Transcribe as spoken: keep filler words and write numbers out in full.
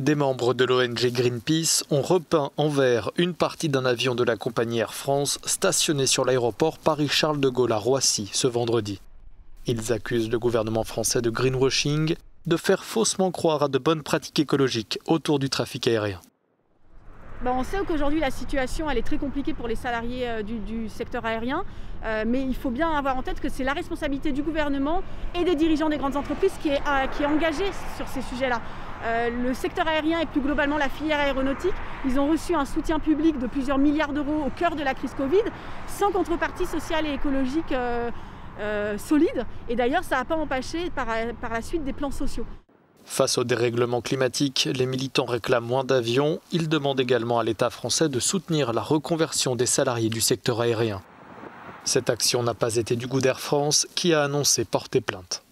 Des membres de l'O N G Greenpeace ont repeint en vert une partie d'un avion de la compagnie Air France stationné sur l'aéroport Paris-Charles-de-Gaulle à Roissy ce vendredi. Ils accusent le gouvernement français de greenwashing, de faire faussement croire à de bonnes pratiques écologiques autour du trafic aérien. Bon, on sait qu'aujourd'hui la situation elle est très compliquée pour les salariés euh, du, du secteur aérien, euh, mais il faut bien avoir en tête que c'est la responsabilité du gouvernement et des dirigeants des grandes entreprises qui est, à, qui est engagée sur ces sujets-là. Euh, le secteur aérien et plus globalement la filière aéronautique, ils ont reçu un soutien public de plusieurs milliards d'euros au cœur de la crise Covid, sans contrepartie sociale et écologique euh, euh, solide. Et d'ailleurs, ça n'a pas empêché par, par la suite des plans sociaux. Face au dérèglement climatique, les militants réclament moins d'avions. Ils demandent également à l'État français de soutenir la reconversion des salariés du secteur aérien. Cette action n'a pas été du goût d'Air France, qui a annoncé porter plainte.